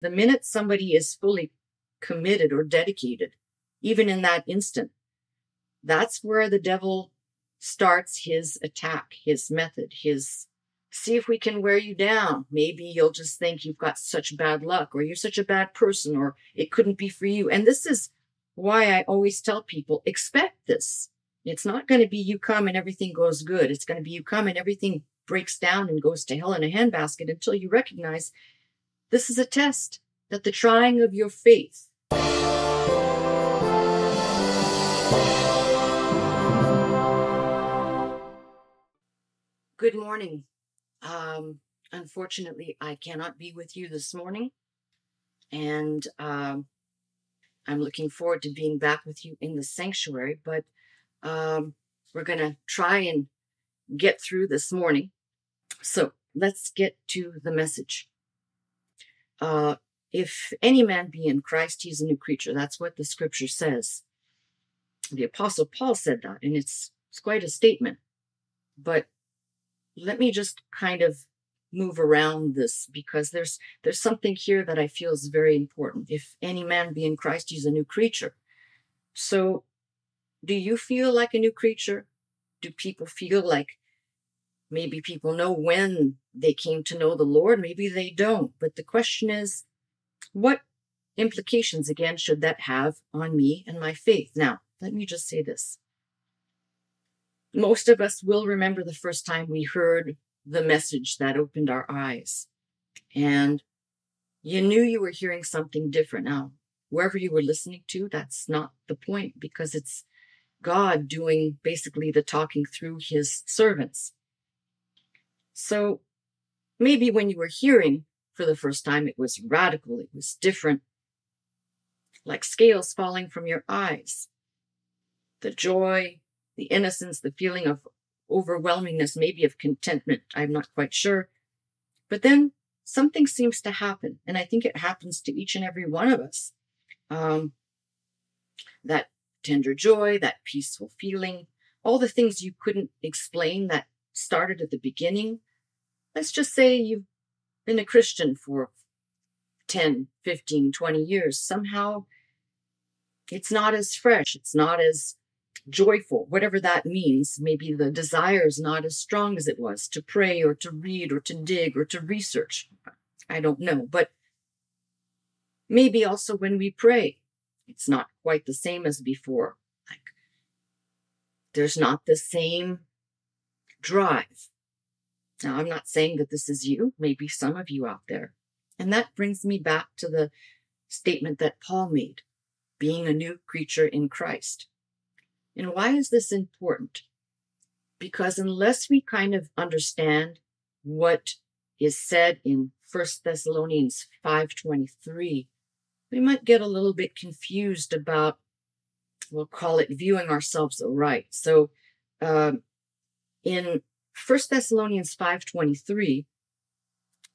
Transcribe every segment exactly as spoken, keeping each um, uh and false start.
The minute somebody is fully committed or dedicated, even in that instant, that's where the devil starts his attack, his method, his see if we can wear you down. Maybe you'll just think you've got such bad luck, or you're such a bad person, or it couldn't be for you. And this is why I always tell people, expect this. It's not going to be you come and everything goes good. It's going to be you come and everything breaks down and goes to hell in a handbasket until you recognize this is a test, that the trying of your faith. Good morning. Um, unfortunately, I cannot be with you this morning, and um, I'm looking forward to being back with you in the sanctuary, but um, we're going to try and get through this morning. So let's get to the message. Uh, if any man be in Christ, he's a new creature. That's what the scripture says. The Apostle Paul said that, and it's, it's quite a statement, but let me just kind of move around this, because there's there's something here that I feel is very important. If any man be in Christ, he's a new creature. So do you feel like a new creature? Do people feel like maybe people know when they came to know the Lord? Maybe they don't. But the question is, what implications, again, should that have on me and my faith? Now, let me just say this. Most of us will remember the first time we heard the message that opened our eyes, and you knew you were hearing something different. Now, wherever you were listening to, that's not the point, because it's God doing basically the talking through his servants. So maybe when you were hearing for the first time, it was radical, it was different, like scales falling from your eyes. The joy, the innocence, the feeling of overwhelmingness, maybe of contentment, I'm not quite sure. But then something seems to happen, and I think it happens to each and every one of us. Um, that tender joy, that peaceful feeling, all the things you couldn't explain that started at the beginning. Let's just say you've been a Christian for ten, fifteen, twenty years. Somehow it's not as fresh, it's not as joyful, whatever that means. Maybe the desire is not as strong as it was to pray or to read or to dig or to research. I don't know. But maybe also when we pray, it's not quite the same as before. Like, there's not the same drive. Now, I'm not saying that this is you, maybe some of you out there. And that brings me back to the statement that Paul made, being a new creature in Christ. And why is this important? Because unless we kind of understand what is said in First Thessalonians five twenty-three, we might get a little bit confused about, we'll call it viewing ourselves aright. So um, in First Thessalonians five twenty-three,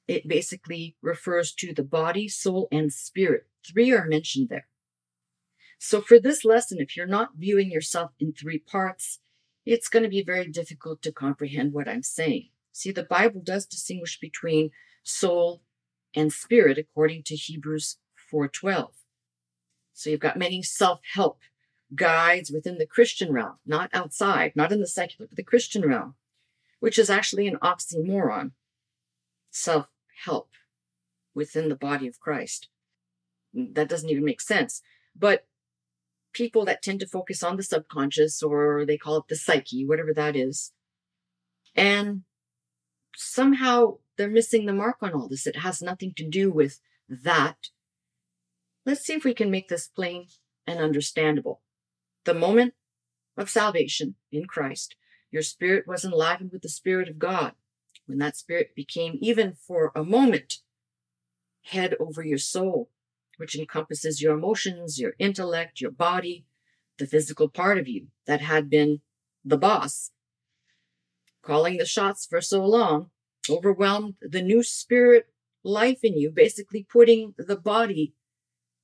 it basically refers to the body, soul, and spirit. Three are mentioned there. So for this lesson, if you're not viewing yourself in three parts, it's going to be very difficult to comprehend what I'm saying. See, the Bible does distinguish between soul and spirit according to Hebrews four twelve. So you've got many self-help guides within the Christian realm, not outside, not in the secular, but the Christian realm, which is actually an oxymoron, self-help within the body of Christ. That doesn't even make sense. But people that tend to focus on the subconscious, or they call it the psyche, whatever that is. And somehow they're missing the mark on all this. It has nothing to do with that. Let's see if we can make this plain and understandable. The moment of salvation in Christ, your spirit was enlivened with the Spirit of God. When that spirit became, even for a moment, head over your soul, which encompasses your emotions, your intellect, your body, the physical part of you that had been the boss, calling the shots for so long, overwhelmed the new spirit life in you, basically putting the body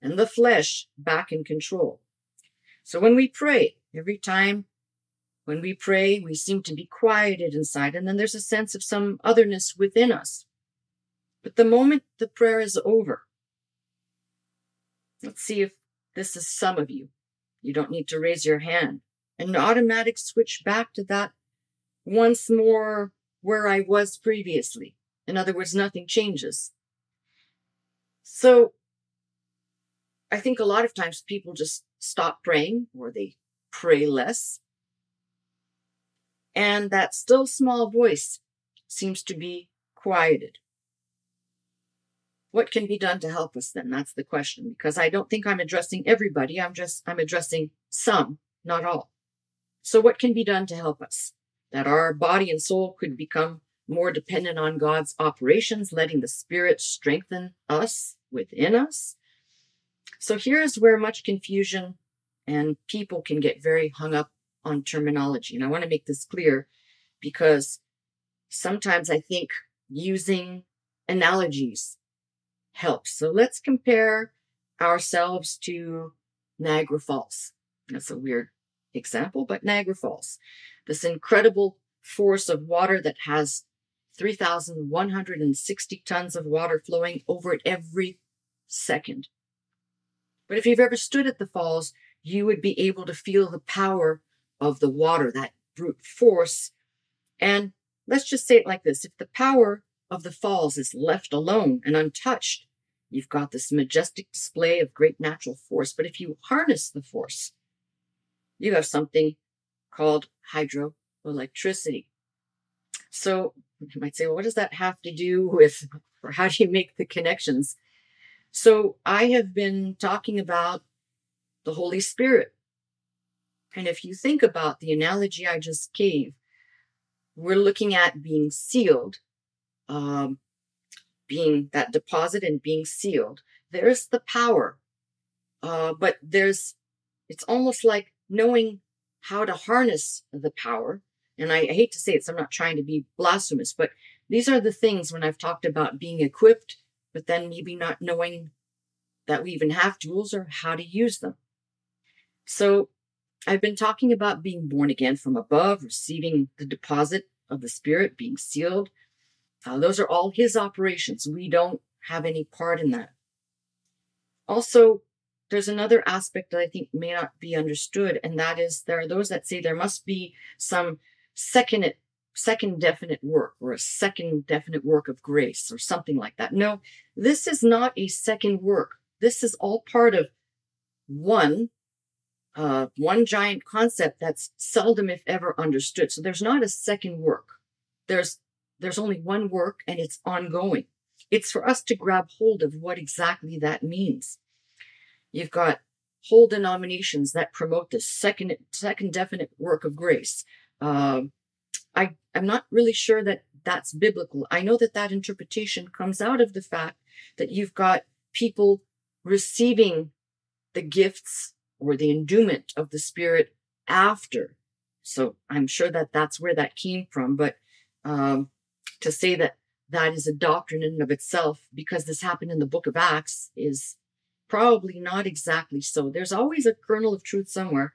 and the flesh back in control. So when we pray, every time when we pray, we seem to be quieted inside, and then there's a sense of some otherness within us. But the moment the prayer is over, Let's see if this is some of you. You don't need to raise your hand. An automatic switch back to that once more where I was previously. In other words, nothing changes. So I think a lot of times people just stop praying, or they pray less. And that still small voice seems to be quieted. What can be done to help us then? That's the question, because I don't think I'm addressing everybody. I'm just, I'm addressing some, not all. So what can be done to help us? That our body and soul could become more dependent on God's operations, letting the Spirit strengthen us within us. So here's where much confusion and people can get very hung up on terminology. And I want to make this clear, because sometimes I think using analogies helps. So let's compare ourselves to Niagara Falls. That's a weird example, but Niagara Falls, this incredible force of water that has three thousand one hundred sixty tons of water flowing over it every second. But if you've ever stood at the falls, you would be able to feel the power of the water, that brute force. And let's just say it like this. If the power of the falls is left alone and untouched, you've got this majestic display of great natural force. But if you harness the force, you have something called hydroelectricity. So you might say, well, what does that have to do with, or how do you make the connections? So I have been talking about the Holy Spirit. And if you think about the analogy I just gave, we're looking at being sealed, um, being that deposit and being sealed. There's the power, uh, but there's, it's almost like knowing how to harness the power. And I, I hate to say it, so I'm not trying to be blasphemous, but these are the things when I've talked about being equipped, but then maybe not knowing that we even have tools or how to use them. So I've been talking about being born again from above, receiving the deposit of the Spirit, being sealed. Uh, those are all His operations. We don't have any part in that. Also, there's another aspect that I think may not be understood, and that is there are those that say there must be some second, second definite work, or a second definite work of grace, or something like that. No, this is not a second work. This is all part of one Uh, one giant concept that's seldom, if ever, understood. So there's not a second work. There's, there's only one work, and it's ongoing. It's for us to grab hold of what exactly that means. You've got whole denominations that promote the second, second definite work of grace. Uh, I, I'm not really sure that that's biblical. I know that that interpretation comes out of the fact that you've got people receiving the gifts or the endowment of the Spirit after. So I'm sure that that's where that came from. But um, to say that that is a doctrine in and of itself, because this happened in the book of Acts, is probably not exactly so. There's always a kernel of truth somewhere.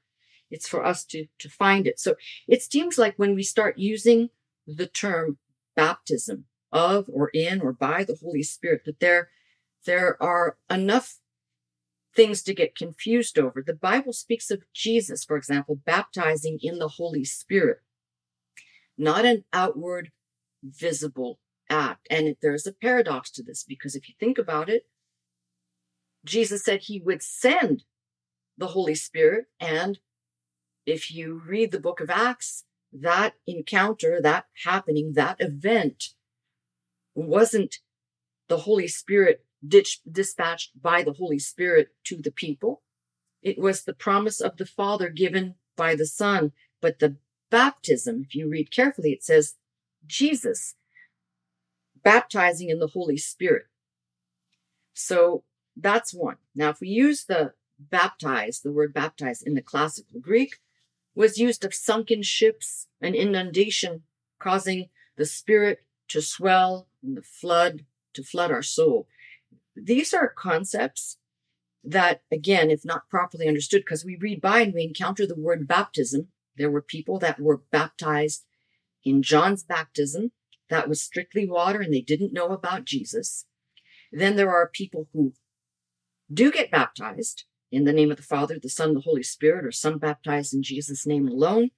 It's for us to, to find it. So it seems like when we start using the term baptism of or in or by the Holy Spirit, that there, there are enough things to get confused over. The Bible speaks of Jesus, for example, baptizing in the Holy Spirit, not an outward, visible act. And there's a paradox to this, because if you think about it, Jesus said he would send the Holy Spirit. And if you read the book of Acts, that encounter, that happening, that event wasn't the Holy Spirit dispatched by the Holy Spirit to the people. It was the promise of the Father given by the Son. But the baptism, if you read carefully, it says Jesus baptizing in the Holy Spirit. So that's one. Now, if we use the baptize, the word baptize in the classical Greek was used of sunken ships, an inundation causing the Spirit to swell and the flood to flood our soul. These are concepts that, again, if not properly understood, because we read by and we encounter the word baptism. There were people that were baptized in John's baptism. That was strictly water, and they didn't know about Jesus. Then there are people who do get baptized in the name of the Father, the Son, the Holy Spirit, or some baptized in Jesus' name alone.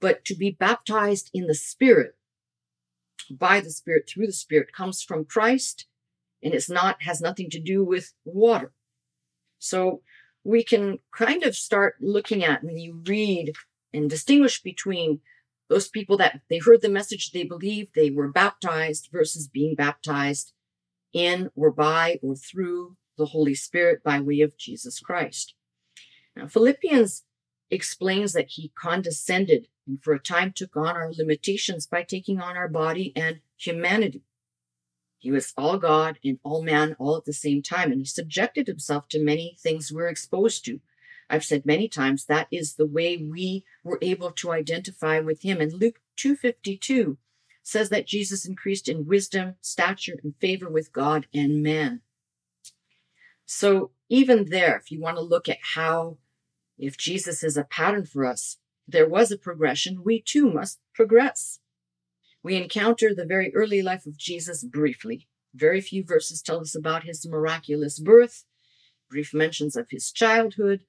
But to be baptized in the Spirit, by the Spirit, through the Spirit, comes from Christ, and it's not, has nothing to do with water. So we can kind of start looking at, when you read and distinguish between those people that they heard the message, they believed, they were baptized, versus being baptized in or by or through the Holy Spirit by way of Jesus Christ. Now, Philippians explains that he condescended and for a time took on our limitations by taking on our body and humanity. He was all God and all man all at the same time, and he subjected himself to many things we're exposed to. I've said many times that is the way we were able to identify with him. And Luke two fifty-two says that Jesus increased in wisdom, stature, and favor with God and man. So even there, if you want to look at how, if Jesus is a pattern for us, there was a progression, we too must progress. We encounter the very early life of Jesus briefly. Very few verses tell us about his miraculous birth, brief mentions of his childhood,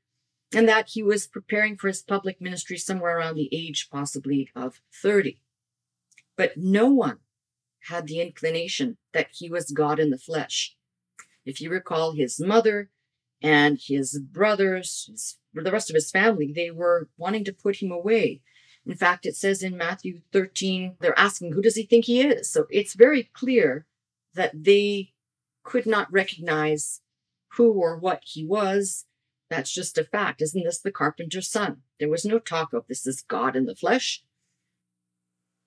and that he was preparing for his public ministry somewhere around the age possibly of thirty. But no one had the inclination that he was God in the flesh. If you recall, his mother and his brothers, his, the rest of his family, they were wanting to put him away. In fact, it says in Matthew thirteen, they're asking, who does he think he is? So it's very clear that they could not recognize who or what he was. That's just a fact. Isn't this the carpenter's son? There was no talk of this is God in the flesh.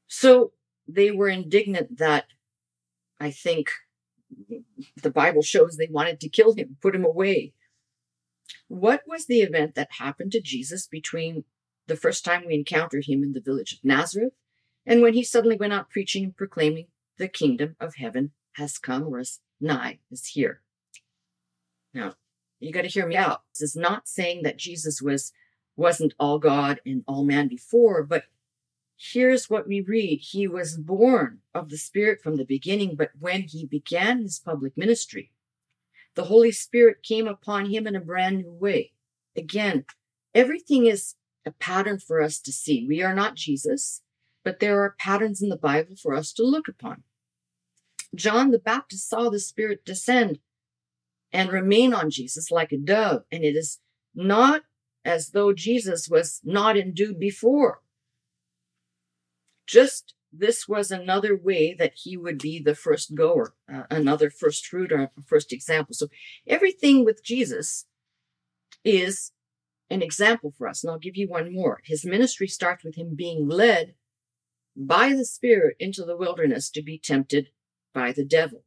So they were indignant that, I think, the Bible shows they wanted to kill him, put him away. What was the event that happened to Jesus between the first time we encountered him in the village of Nazareth and when he suddenly went out preaching and proclaiming the kingdom of heaven has come, or is nigh, is here? Now, you got to hear me out. This is not saying that Jesus was, wasn't all God and all man before, but here's what we read. He was born of the Spirit from the beginning, but when he began his public ministry, the Holy Spirit came upon him in a brand new way. Again, everything is a pattern for us to see. We are not Jesus, but there are patterns in the Bible for us to look upon. John the Baptist saw the Spirit descend and remain on Jesus like a dove. And it is not as though Jesus was not endued before. Just this was another way that he would be the first goer, uh, another first fruit or first example. So everything with Jesus is an example for us. And I'll give you one more. His ministry starts with him being led by the Spirit into the wilderness to be tempted by the devil.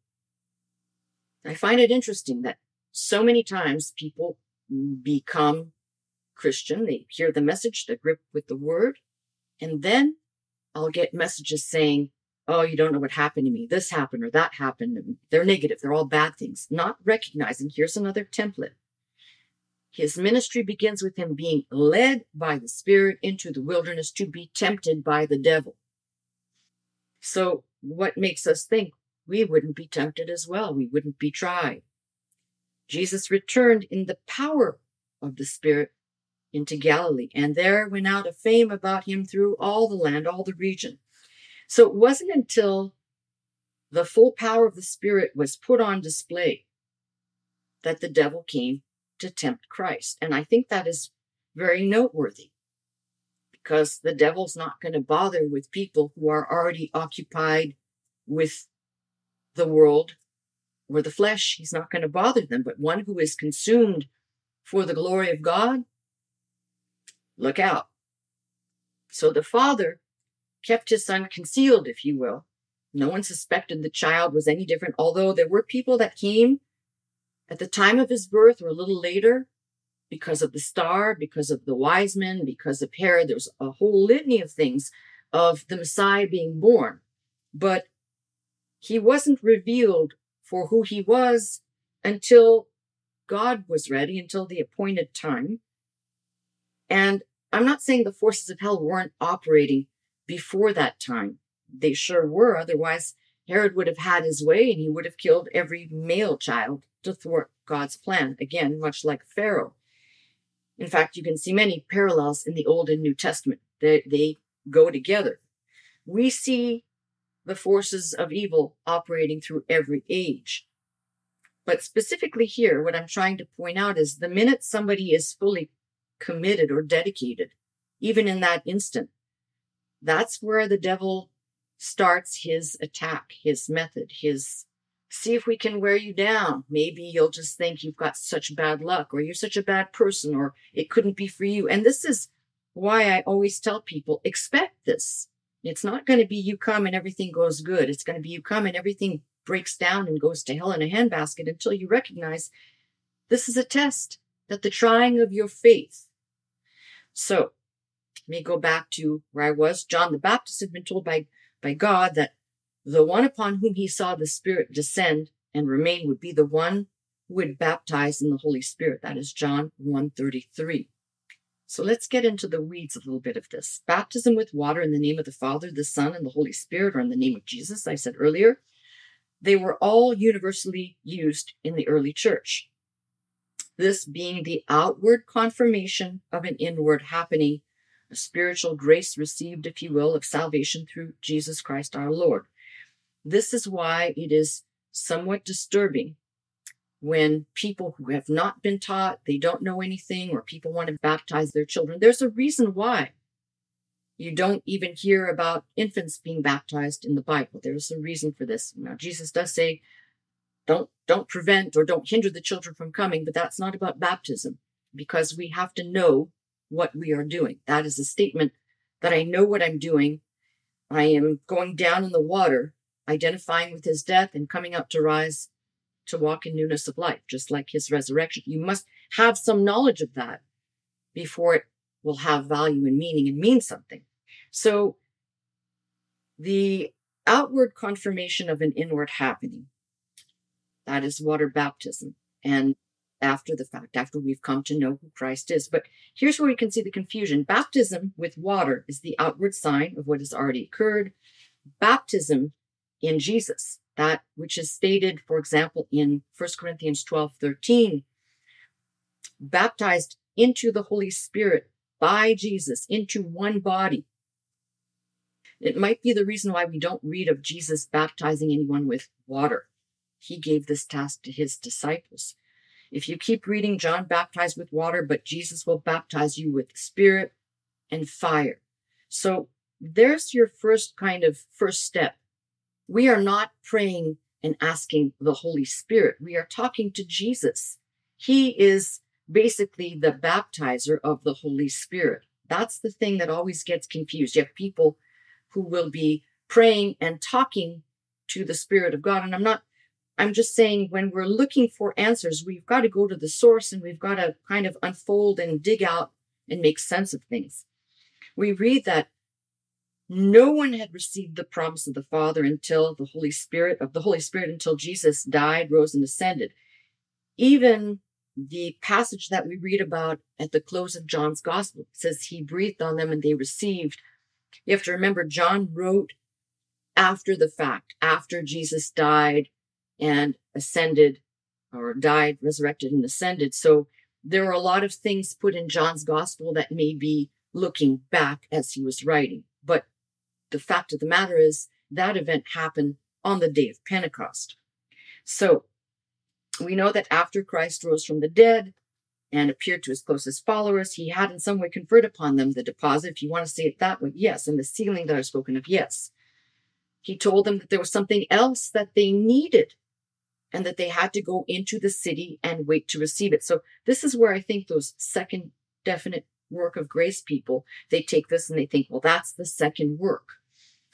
I find it interesting that so many times people become Christian, they hear the message, they're gripped with the word, and then I'll get messages saying, oh, you don't know what happened to me, this happened or that happened. They're negative, they're all bad things, not recognizing. Here's another template. His ministry begins with him being led by the Spirit into the wilderness to be tempted by the devil. So what makes us think we wouldn't be tempted as well? We wouldn't be tried. Jesus returned in the power of the Spirit into Galilee, and there went out a fame about him through all the land, all the region. So it wasn't until the full power of the Spirit was put on display that the devil came to tempt Christ. And I think that is very noteworthy, because the devil's not going to bother with people who are already occupied with the world or the flesh. He's not going to bother them. But one who is consumed for the glory of God, look out. So the father kept his son concealed, if you will. No one suspected the child was any different, although there were people that came at the time of his birth or a little later because of the star, because of the wise men, because of Herod. There's a whole litany of things of the Messiah being born. But he wasn't revealed for who he was until God was ready, until the appointed time. And I'm not saying the forces of hell weren't operating before that time. They sure were. Otherwise, Herod would have had his way and he would have killed every male child to thwart God's plan, again, much like Pharaoh. In fact, you can see many parallels in the Old and New Testament. They, they go together. We see the forces of evil operating through every age. But specifically here, what I'm trying to point out is the minute somebody is fully committed or dedicated, even in that instant, that's where the devil starts his attack, his method, his see if we can wear you down. Maybe you'll just think you've got such bad luck, or you're such a bad person, or it couldn't be for you. And this is why I always tell people, expect this. It's not going to be you come and everything goes good. It's going to be you come and everything breaks down and goes to hell in a handbasket until you recognize this is a test, that the trying of your faith. So let me go back to where I was. John the Baptist had been told by, by God that the one upon whom he saw the Spirit descend and remain would be the one who would baptize in the Holy Spirit. That is John one thirty-three. So let's get into the weeds a little bit of this. Baptism with water in the name of the Father, the Son, and the Holy Spirit, or in the name of Jesus, I said earlier, they were all universally used in the early church. This being the outward confirmation of an inward happening, a spiritual grace received, if you will, of salvation through Jesus Christ our Lord. This is why it is somewhat disturbing when people who have not been taught, they don't know anything, or people want to baptize their children. There's a reason why you don't even hear about infants being baptized in the Bible. There's a reason for this. Now, Jesus does say, don't, don't prevent or don't hinder the children from coming, but that's not about baptism, because we have to know what we are doing. That is a statement that I know what I'm doing. I am going down in the water, identifying with his death and coming up to rise to walk in newness of life, just like his resurrection. You must have some knowledge of that before it will have value and meaning and mean something. So the outward confirmation of an inward happening, that is water baptism. And after the fact, after we've come to know who Christ is. But here's where we can see the confusion. Baptism with water is the outward sign of what has already occurred. Baptism in Jesus, that which is stated, for example, in First Corinthians twelve thirteen, baptized into the Holy Spirit by Jesus, into one body. It might be the reason why we don't read of Jesus baptizing anyone with water. He gave this task to his disciples. If you keep reading, John baptized with water, but Jesus will baptize you with the Spirit and fire. So there's your first kind of first step. We are not praying and asking the Holy Spirit. We are talking to Jesus. He is basically the baptizer of the Holy Spirit. That's the thing that always gets confused. You have people who will be praying and talking to the Spirit of God. And I'm not, I'm just saying when we're looking for answers, we've got to go to the source and we've got to kind of unfold and dig out and make sense of things. We read that no one had received the promise of the Father until the Holy Spirit, of the Holy Spirit until Jesus died, rose, and ascended. Even the passage that we read about at the close of John's gospel says he breathed on them and they received. You have to remember, John wrote after the fact, after Jesus died and ascended, or died, resurrected, and ascended. So there are a lot of things put in John's gospel that may be looking back as he was writing. But the fact of the matter is that event happened on the day of Pentecost. So we know that after Christ rose from the dead and appeared to his closest followers, he had in some way conferred upon them the deposit, if you want to say it that way, yes, and the sealing that I've spoken of, yes. He told them that there was something else that they needed and that they had to go into the city and wait to receive it. So this is where I think those second definite work of grace people, they take this and they think, well, that's the second work.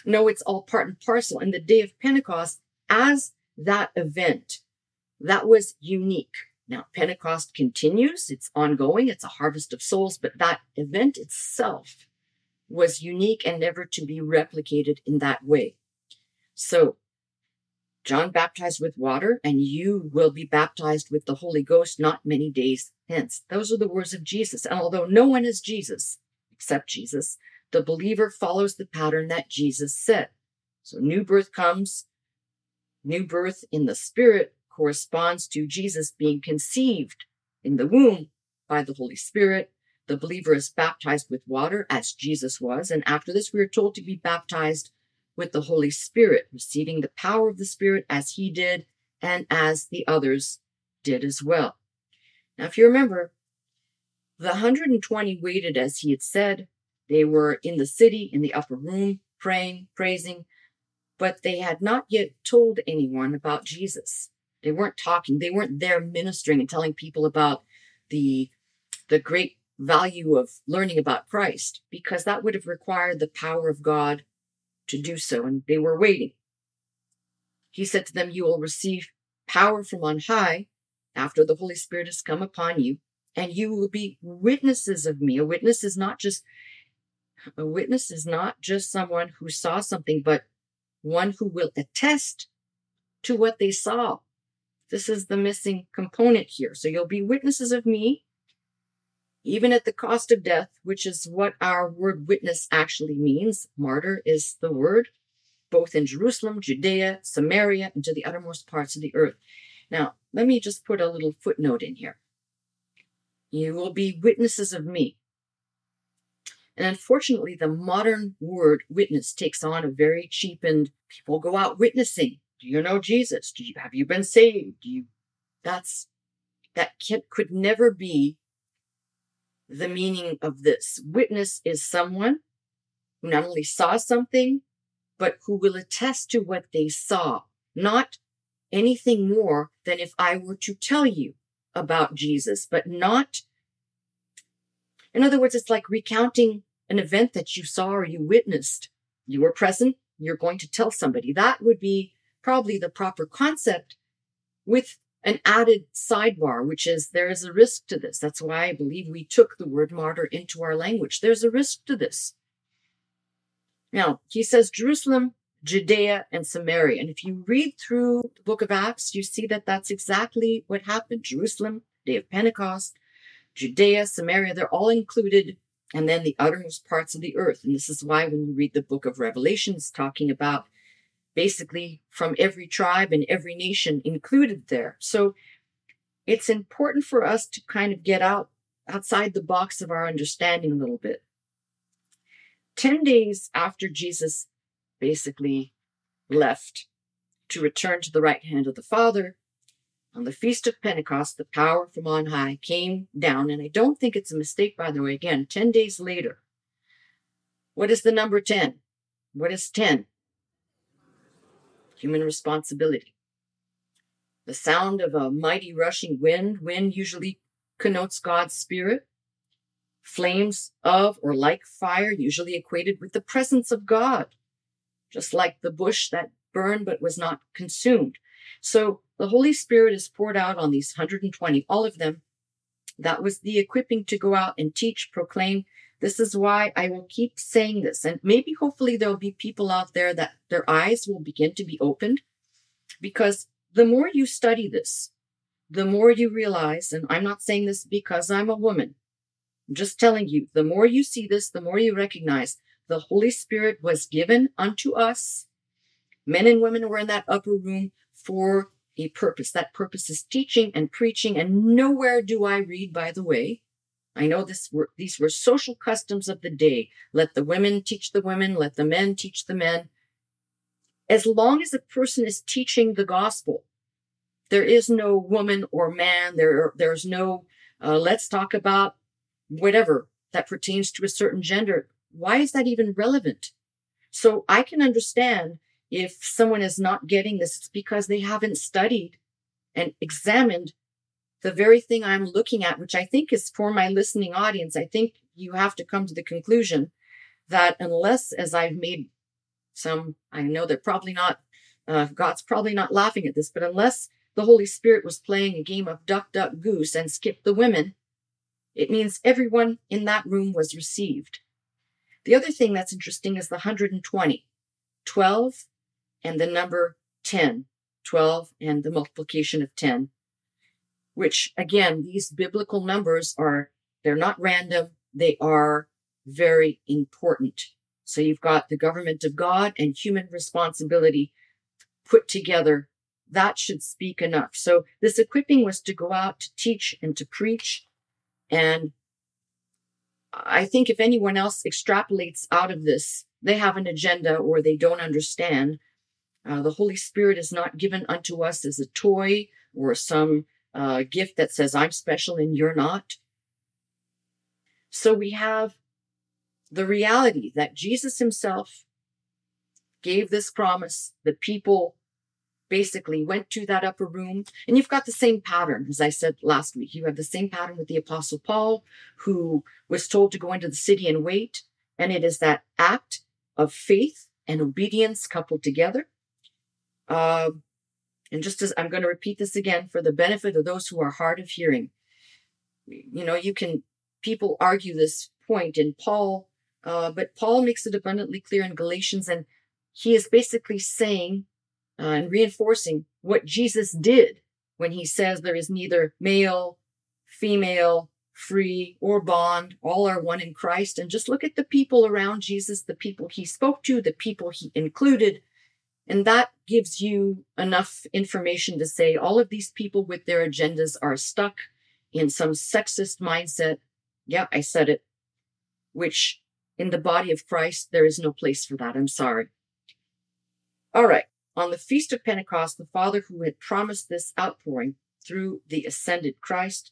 No, it's all part and parcel. And the day of Pentecost, as that event, that was unique. Now, Pentecost continues. It's ongoing. It's a harvest of souls. But that event itself was unique and never to be replicated in that way. So John baptized with water, and you will be baptized with the Holy Ghost not many days hence. Those are the words of Jesus. And although no one is Jesus except Jesus, the believer follows the pattern that Jesus set. So new birth comes, new birth in the Spirit corresponds to Jesus being conceived in the womb by the Holy Spirit. The believer is baptized with water, as Jesus was. And after this, we are told to be baptized with the Holy Spirit, receiving the power of the Spirit as he did and as the others did as well. Now, if you remember, the one hundred twenty waited as he had said. They were in the city, in the upper room, praying, praising, but they had not yet told anyone about Jesus. They weren't talking. They weren't there ministering and telling people about the, the great value of learning about Christ, because that would have required the power of God to do so, and they were waiting. He said to them, "You will receive power from on high after the Holy Spirit has come upon you, and you will be witnesses of me." A witness is not just a witness is not just someone who saw something, but one who will attest to what they saw. This is the missing component here. So you'll be witnesses of me, even at the cost of death, which is what our word witness actually means. Martyr is the word, both in Jerusalem, Judea, Samaria, and to the uttermost parts of the earth. Now, let me just put a little footnote in here. You will be witnesses of me. And unfortunately, the modern word witness takes on a very cheapened, people go out witnessing. Do you know Jesus? Do you, have you been saved? Do you, that's, that can, could never be the meaning of this. Witness is someone who not only saw something, but who will attest to what they saw. Not anything more than if I were to tell you about Jesus, but not, in other words, it's like recounting an event that you saw or you witnessed. You were present, you're going to tell somebody. That would be probably the proper concept, with an added sidebar, which is there is a risk to this. That's why I believe we took the word martyr into our language. There's a risk to this. Now, he says Jerusalem, Judea, and Samaria. And if you read through the book of Acts, you see that that's exactly what happened. Jerusalem, day of Pentecost, Judea, Samaria, they're all included, and then the uttermost parts of the earth. And this is why when you read the book of Revelation, it's talking about basically from every tribe and every nation included there. So it's important for us to kind of get out outside the box of our understanding a little bit. Ten days after Jesus basically left to return to the right hand of the Father, on the Feast of Pentecost, the power from on high came down. And I don't think it's a mistake, by the way, again, ten days later. What is the number ten? What is ten? Human responsibility. The sound of a mighty rushing wind. Wind usually connotes God's Spirit. Flames of or like fire, usually equated with the presence of God, just like the bush that burned but was not consumed. So the Holy Spirit is poured out on these one hundred twenty, all of them. That was the equipping to go out and teach, proclaim. This is why I will keep saying this. And maybe hopefully there'll be people out there that their eyes will begin to be opened, because the more you study this, the more you realize, and I'm not saying this because I'm a woman, I'm just telling you, the more you see this, the more you recognize the Holy Spirit was given unto us. Men and women were in that upper room for a purpose. That purpose is teaching and preaching. And nowhere do I read, by the way, I know this were, these were social customs of the day. Let the women teach the women, let the men teach the men. As long as a person is teaching the gospel, there is no woman or man, there, there's no, uh, let's talk about whatever that pertains to a certain gender. Why is that even relevant? So I can understand if someone is not getting this, it's because they haven't studied and examined the very thing I'm looking at, which I think is for my listening audience. I think you have to come to the conclusion that unless, as I've made some, I know they're probably not, uh, God's probably not laughing at this, but unless the Holy Spirit was playing a game of duck, duck, goose and skip the women, it means everyone in that room was received. The other thing that's interesting is the one hundred twenty, twelve and the number ten, twelve and the multiplication of ten. Which, again, these biblical numbers are, they're not random. They are very important. So you've got the government of God and human responsibility put together that should speak enough. So this equipping was to go out to teach and to preach. And I think if anyone else extrapolates out of this, they have an agenda or they don't understand. Uh, the Holy Spirit is not given unto us as a toy or some uh, gift that says, I'm special and you're not. So we have the reality that Jesus himself gave this promise. The people basically went to that upper room. And you've got the same pattern, as I said last week. You have the same pattern with the Apostle Paul, who was told to go into the city and wait. And it is that act of faith and obedience coupled together. Uh, and just as I'm going to repeat this again for the benefit of those who are hard of hearing, you know, you can, people argue this point in Paul, uh, but Paul makes it abundantly clear in Galatians, and he is basically saying uh, and reinforcing what Jesus did when he says there is neither male, female, free or bond, all are one in Christ. And just look at the people around Jesus, the people he spoke to, the people he included. And that gives you enough information to say all of these people with their agendas are stuck in some sexist mindset. Yeah, I said it, which in the body of Christ, there is no place for that. I'm sorry. All right. On the Feast of Pentecost, the Father who had promised this outpouring through the ascended Christ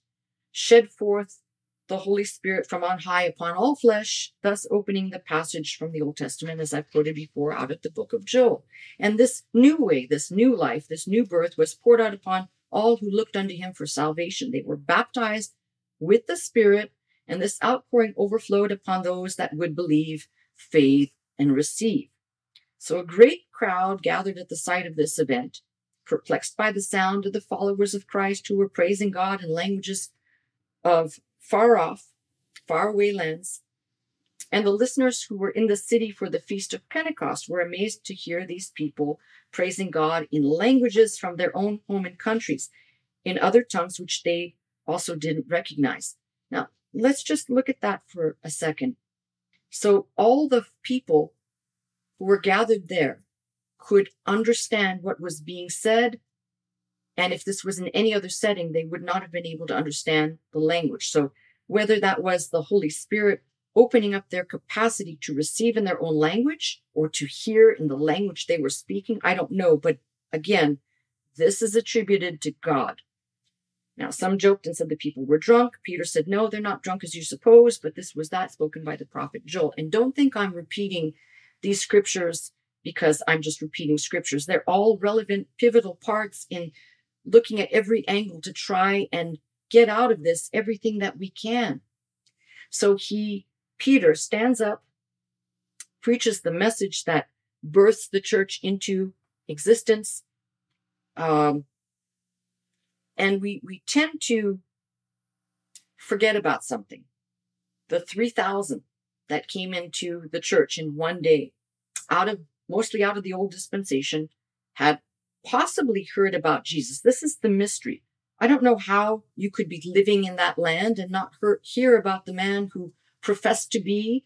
shed forth the Holy Spirit from on high upon all flesh, thus opening the passage from the Old Testament, as I've quoted before, out of the book of Joel. And this new way, this new life, this new birth was poured out upon all who looked unto him for salvation. They were baptized with the Spirit, and this outpouring overflowed upon those that would believe, faith, and receive. So a great crowd gathered at the sight of this event, perplexed by the sound of the followers of Christ who were praising God in languages of far off, faraway lands, and the listeners who were in the city for the Feast of Pentecost were amazed to hear these people praising God in languages from their own home and countries, in other tongues which they also didn't recognize. Now, let's just look at that for a second. So all the people who were gathered there could understand what was being said. And if this was in any other setting, they would not have been able to understand the language. So whether that was the Holy Spirit opening up their capacity to receive in their own language or to hear in the language they were speaking, I don't know. But again, this is attributed to God. Now, some joked and said the people were drunk. Peter said, no, they're not drunk as you suppose, but this was that spoken by the prophet Joel. And don't think I'm repeating these scriptures because I'm just repeating scriptures. They're all relevant, pivotal parts in looking at every angle to try and get out of this everything that we can. So he, Peter, stands up, preaches the message that births the church into existence. Um, and we, we tend to forget about something. The three thousand that came into the church in one day, out of mostly out of the old dispensation, had possibly heard about Jesus. This is the mystery. I don't know how you could be living in that land and not hear, hear about the man who professed to be,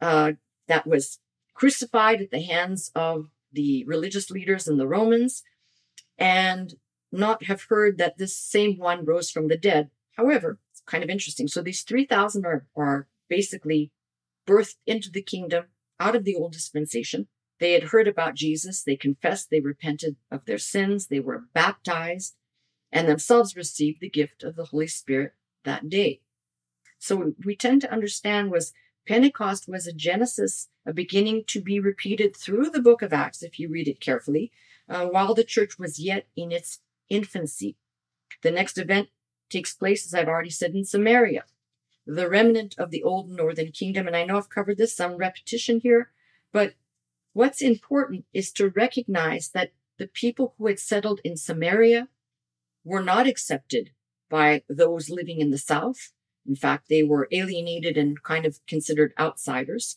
uh, that was crucified at the hands of the religious leaders and the Romans, and not have heard that this same one rose from the dead. However, it's kind of interesting. So these three thousand are, are basically birthed into the kingdom out of the old dispensation. They had heard about Jesus, they confessed, they repented of their sins, they were baptized, and themselves received the gift of the Holy Spirit that day. So we tend to understand was Pentecost was a genesis, a beginning to be repeated through the book of Acts, if you read it carefully, uh, while the church was yet in its infancy. The next event takes place, as I've already said, in Samaria, the remnant of the old northern kingdom. And I know I've covered this, some repetition here, but what's important is to recognize that the people who had settled in Samaria were not accepted by those living in the south. In fact, they were alienated and kind of considered outsiders.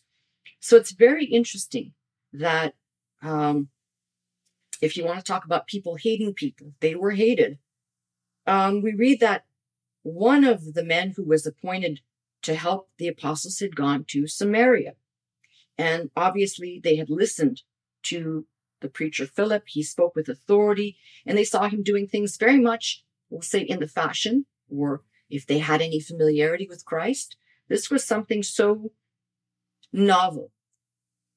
So it's very interesting that um, if you want to talk about people hating people, they were hated. Um, we read that one of the men who was appointed to help the apostles had gone to Samaria. And obviously, they had listened to the preacher Philip. He spoke with authority, and they saw him doing things very much, we'll say, in the fashion, or if they had any familiarity with Christ. This was something so novel.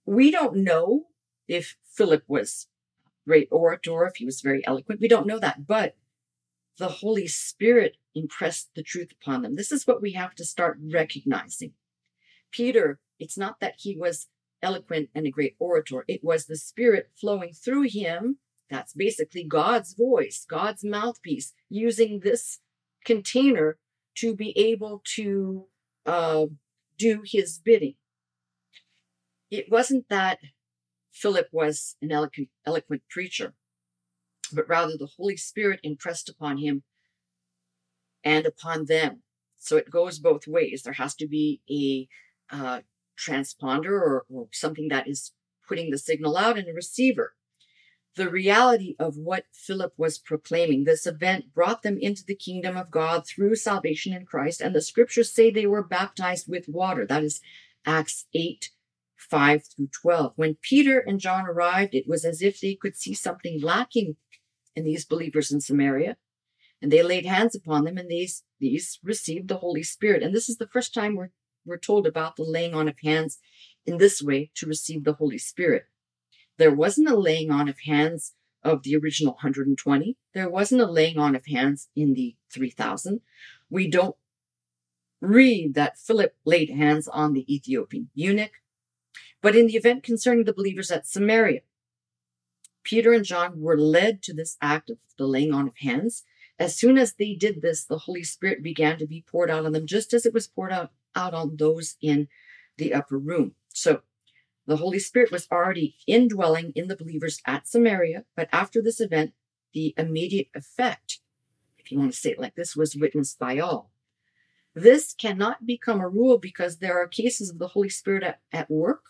We don't know if Philip was a great orator, if he was very eloquent. We don't know that, but the Holy Spirit impressed the truth upon them. This is what we have to start recognizing. Peter, it's not that he was eloquent and a great orator. It was the Spirit flowing through him. That's basically God's voice, God's mouthpiece, using this container to be able to uh, do his bidding. It wasn't that Philip was an eloquent, eloquent preacher, but rather the Holy Spirit impressed upon him and upon them. So it goes both ways. There has to be a uh, transponder or, or something that is putting the signal out, and a receiver. The reality of what Philip was proclaiming, this event brought them into the kingdom of God through salvation in Christ. And the scriptures say they were baptized with water. That is Acts eight, five through twelve. When Peter and John arrived, it was as if they could see something lacking in these believers in Samaria. And they laid hands upon them, and these, these received the Holy Spirit. And this is the first time we're, we're told about the laying on of hands in this way to receive the Holy Spirit. There wasn't a laying on of hands of the original one hundred twenty. There wasn't a laying on of hands in the three thousand. We don't read that Philip laid hands on the Ethiopian eunuch. But in the event concerning the believers at Samaria, Peter and John were led to this act of the laying on of hands. As soon as they did this, the Holy Spirit began to be poured out on them, just as it was poured out, out on those in the upper room. So the Holy Spirit was already indwelling in the believers at Samaria, but after this event, the immediate effect, if you want to say it like this, was witnessed by all. This cannot become a rule, because there are cases of the Holy Spirit at, at work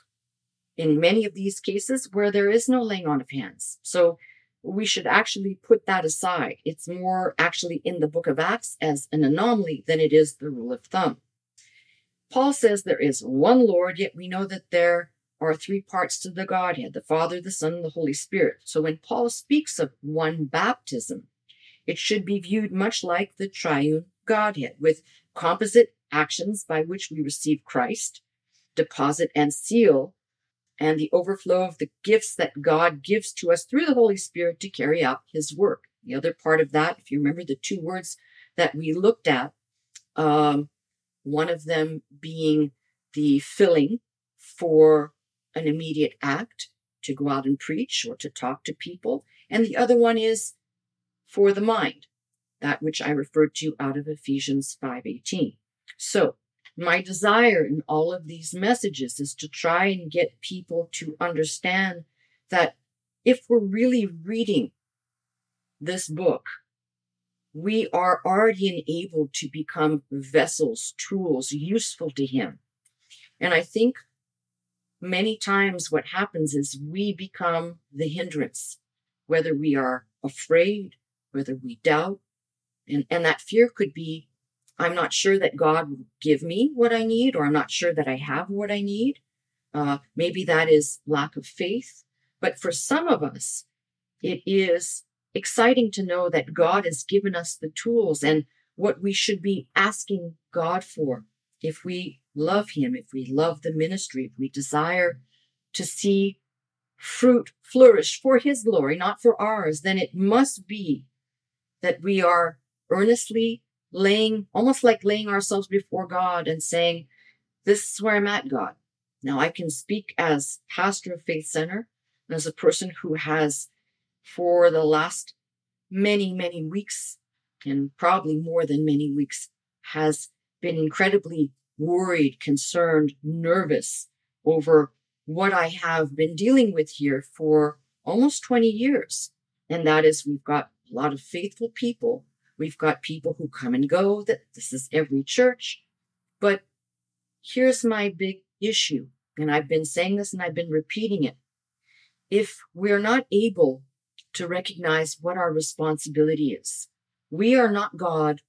in many of these cases where there is no laying on of hands. So we should actually put that aside. It's more actually in the book of Acts as an anomaly than it is the rule of thumb. Paul says there is one Lord, yet we know that there are three parts to the Godhead, the Father, the Son, and the Holy Spirit. So when Paul speaks of one baptism, it should be viewed much like the triune Godhead, with composite actions by which we receive Christ, deposit and seal, and the overflow of the gifts that God gives to us through the Holy Spirit to carry out his work. The other part of that, if you remember the two words that we looked at, um, one of them being the filling for an immediate act to go out and preach or to talk to people. And the other one is for the mind, that which I referred to out of Ephesians five eighteen. So my desire in all of these messages is to try and get people to understand that if we're really reading this book, we are already enabled to become vessels, tools, useful to him. And I think many times what happens is we become the hindrance, whether we are afraid, whether we doubt. And, and that fear could be, I'm not sure that God will give me what I need, or I'm not sure that I have what I need. Uh, maybe that is lack of faith. But for some of us, it is exciting to know that God has given us the tools and what we should be asking God for. If we love him, if we love the ministry, if we desire to see fruit flourish for his glory, not for ours, then it must be that we are earnestly laying, almost like laying ourselves before God and saying, this is where I'm at, God. Now I can speak as pastor of Faith Center and as a person who has, for the last many, many weeks, and probably more than many weeks, has been incredibly worried, concerned, nervous over what I have been dealing with here for almost twenty years. And that is, we've got a lot of faithful people. We've got people who come and go. That this is every church. But here's my big issue. And I've been saying this and I've been repeating it. If we're not able to recognize what our responsibility is, we are not God.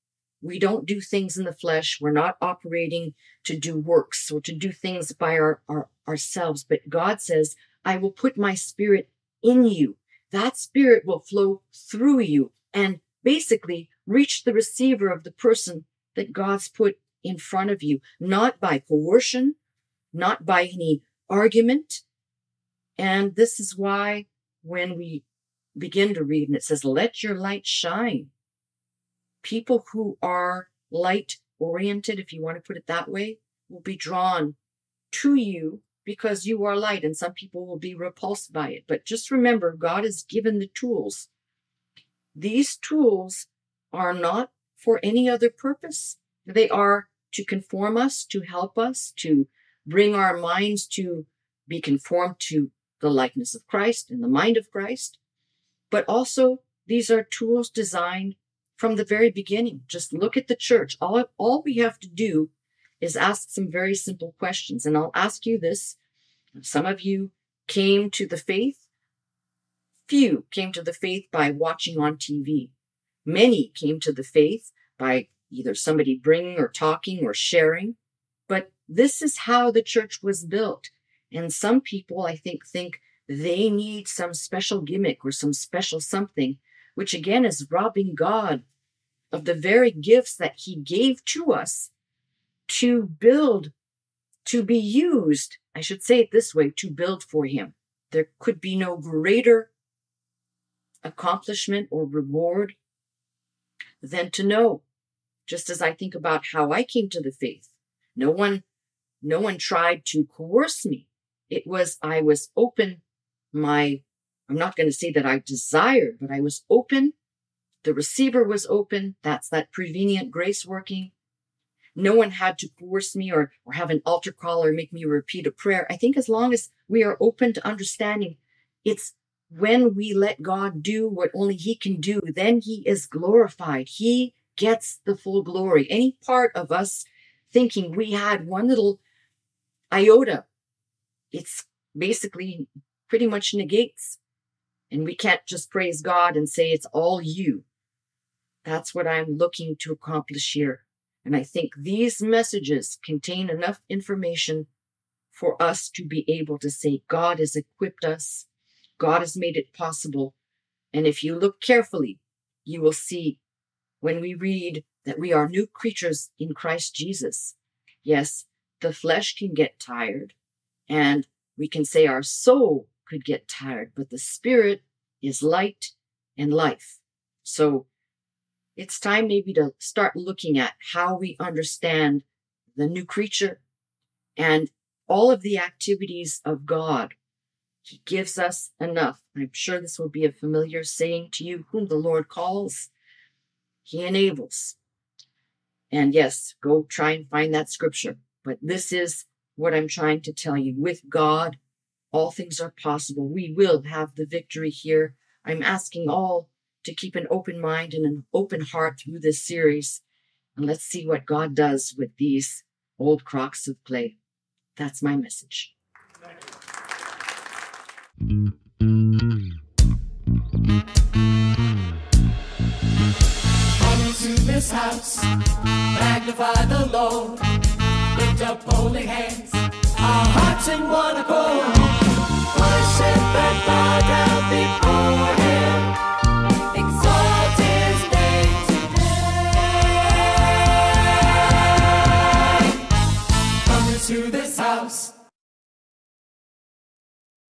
We don't do things in the flesh. We're not operating to do works or to do things by our, our, ourselves. But God says, I will put my spirit in you, that spirit will flow through you and basically reach the receiver of the person that God's put in front of you, not by coercion, not by any argument. And this is why when we begin to read and it says, let your light shine. People who are light oriented, if you want to put it that way, will be drawn to you because you are light, and some people will be repulsed by it. But just remember, God has given the tools. These tools are not for any other purpose. They are to conform us, to help us, to bring our minds to be conformed to the likeness of Christ and the mind of Christ. But also, these are tools designed from the very beginning. Just look at the church. All, all we have to do is ask some very simple questions. And I'll ask you this. Some of you came to the faith. Few came to the faith by watching on T V. Many came to the faith by either somebody bringing or talking or sharing. But this is how the church was built. And some people, I think, think they need some special gimmick or some special something, which again is robbing God of the very gifts that he gave to us to build, to be used. I should say it this way, to build for him. There could be no greater accomplishment or reward than to know. Just as I think about how I came to the faith, no one, no one tried to coerce me. It was, I was open. My, I'm not going to say that I desired, but I was open. The receiver was open. That's that prevenient grace working. No one had to coerce me or, or have an altar call or make me repeat a prayer. I think as long as we are open to understanding, it's when we let God do what only he can do, then he is glorified. He gets the full glory. Any part of us thinking we had one little iota, it's basically pretty much negates, and we can't just praise God and say it's all you. That's what I'm looking to accomplish here. And I think these messages contain enough information for us to be able to say God has equipped us. God has made it possible. And if you look carefully, you will see when we read that we are new creatures in Christ Jesus. Yes, the flesh can get tired. And we can say our soul could get tired, but the spirit is light and life. So it's time maybe to start looking at how we understand the new creature and all of the activities of God. He gives us enough. I'm sure this will be a familiar saying to you, whom the Lord calls, he enables. And yes, go try and find that scripture. But this is what I'm trying to tell you. With God, all things are possible. We will have the victory here. I'm asking all to keep an open mind and an open heart through this series. And let's see what God does with these old crocks of clay. That's my message. Come into this house, magnify the Lord. Lift up holy hands, our hearts in one accord, worship and bow down.